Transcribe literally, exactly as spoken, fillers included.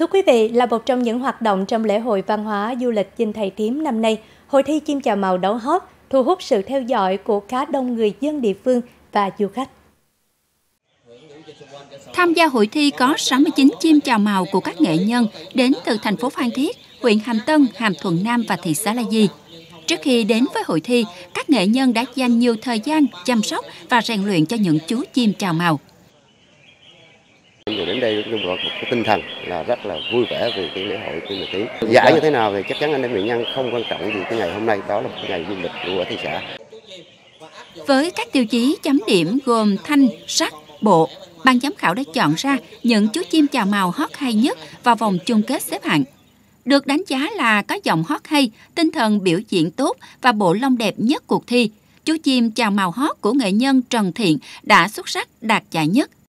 Thưa quý vị, là một trong những hoạt động trong lễ hội văn hóa du lịch Dinh Thầy Thím năm nay, hội thi chim chào màu đấu hót thu hút sự theo dõi của khá đông người dân địa phương và du khách. Tham gia hội thi có sáu mươi chín chim chào màu của các nghệ nhân đến từ thành phố Phan Thiết, huyện Hàm Tân, Hàm Thuận Nam và thị xã La Gi. Trước khi đến với hội thi, các nghệ nhân đã dành nhiều thời gian chăm sóc và rèn luyện cho những chú chim chào màu. Đến đây cũng một cái tinh thần là rất là vui vẻ về cái lễ hội Dinh Thầy Thím. Giải như thế nào thì chắc chắn anh em nghệ nhân không quan trọng gì, cái ngày hôm nay đó là một ngày du lịch của thị xã. Với các tiêu chí chấm điểm gồm thanh, sắc, bộ, ban giám khảo đã chọn ra những chú chim chào màu hót hay nhất vào vòng chung kết xếp hạng. Được đánh giá là có giọng hót hay, tinh thần biểu diễn tốt và bộ lông đẹp nhất cuộc thi. Chú chim chào màu hót của nghệ nhân Trần Thiện đã xuất sắc đạt giải nhất.